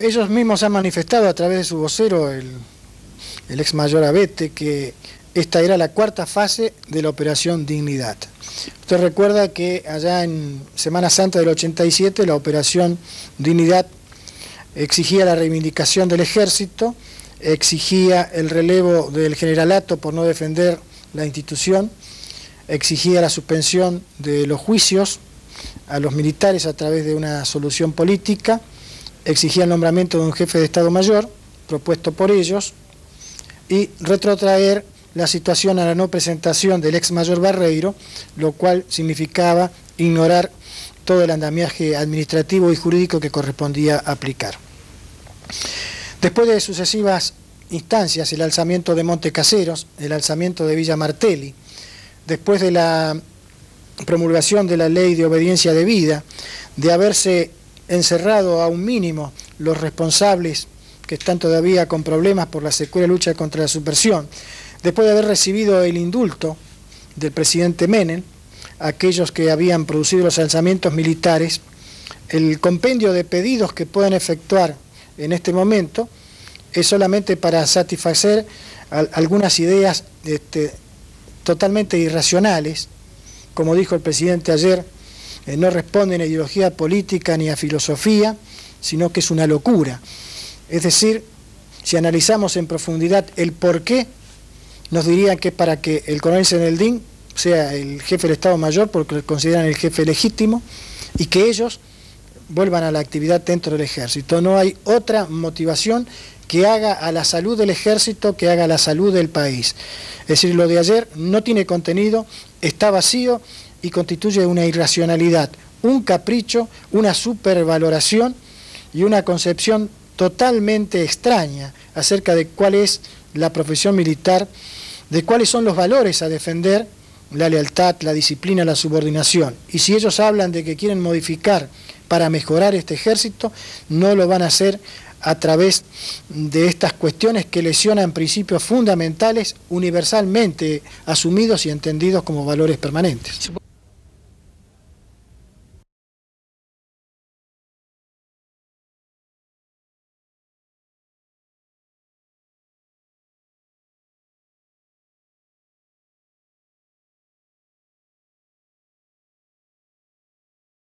Ellos mismos han manifestado a través de su vocero, el ex mayor Abatte, que esta era la cuarta fase de la Operación Dignidad. Usted recuerda que allá en Semana Santa del 87 la Operación Dignidad exigía la reivindicación del ejército, exigía el relevo del generalato por no defender la institución, exigía la suspensión de los juicios a los militares a través de una solución política, exigía el nombramiento de un jefe de Estado Mayor, propuesto por ellos, y retrotraer la situación a la no presentación del ex mayor Barreiro, lo cual significaba ignorar todo el andamiaje administrativo y jurídico que correspondía aplicar. Después de sucesivas instancias, el alzamiento de Monte Caseros, el alzamiento de Villa Martelli, después de la promulgación de la ley de obediencia debida, de haberse encerrado a un mínimo los responsables que están todavía con problemas por la secuela lucha contra la subversión, después de haber recibido el indulto del presidente Menem, aquellos que habían producido los alzamientos militares, el compendio de pedidos que pueden efectuar en este momento es solamente para satisfacer algunas ideas totalmente irracionales, como dijo el presidente ayer, no responden a ideología política ni a filosofía, sino que es una locura. Es decir, si analizamos en profundidad el porqué, nos dirían que para que el coronel Seineldín sea el jefe del Estado Mayor, porque lo consideran el jefe legítimo, y que ellos vuelvan a la actividad dentro del ejército. No hay otra motivación que haga a la salud del ejército, que haga a la salud del país. Es decir, lo de ayer no tiene contenido, está vacío y constituye una irracionalidad, un capricho, una supervaloración y una concepción totalmente extraña acerca de cuál es la profesión militar, de cuáles son los valores a defender, la lealtad, la disciplina, la subordinación. Y si ellos hablan de que quieren modificar para mejorar este ejército, no lo van a hacer a través de estas cuestiones que lesionan principios fundamentales universalmente asumidos y entendidos como valores permanentes.